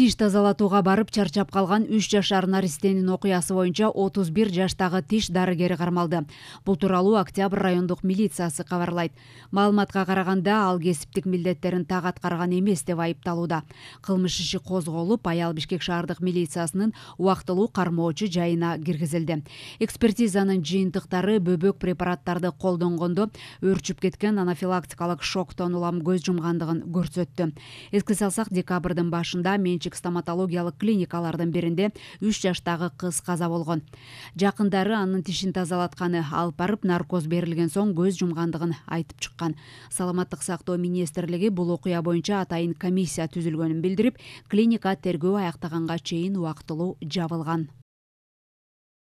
Тиш тазалатууга барып чарчап калган 3 жашар наристенин окуясы боюнча 31 жаштагы тиш дарыгери кармалды. Бул тууралуу Октябрь райондук милициясы кабарлайт. Маалыматка караганда ал кесиптик милдеттерин так аткарган эмес деп айыпталууда. Кылмыш иши козголуп, аял Бишкек шаардык милициясынын убактылуу кармоочу жайына киргизилди. Экспертизанын жыйынтыктары бөбөк препараттарды колдонгондо өрчүп кеткен анафилактикалык шоктон улам көз жумгандыгын көрсөттү. Эске салсак, декабрдын башында стоматологиялык клиникалардын биринде 3 жаштагы кыз каза болгон. Жакындары анын тишин тазалатканы, алып барып наркоз берилген соң көз жумгандыгын айтып чыккан. Саламаттык сактоо министрлиги бул окуя боюнча атайын комиссия түзүлгөнүн билдирип, клиника тергөө аяктаганга чейин убактылуу жабылган.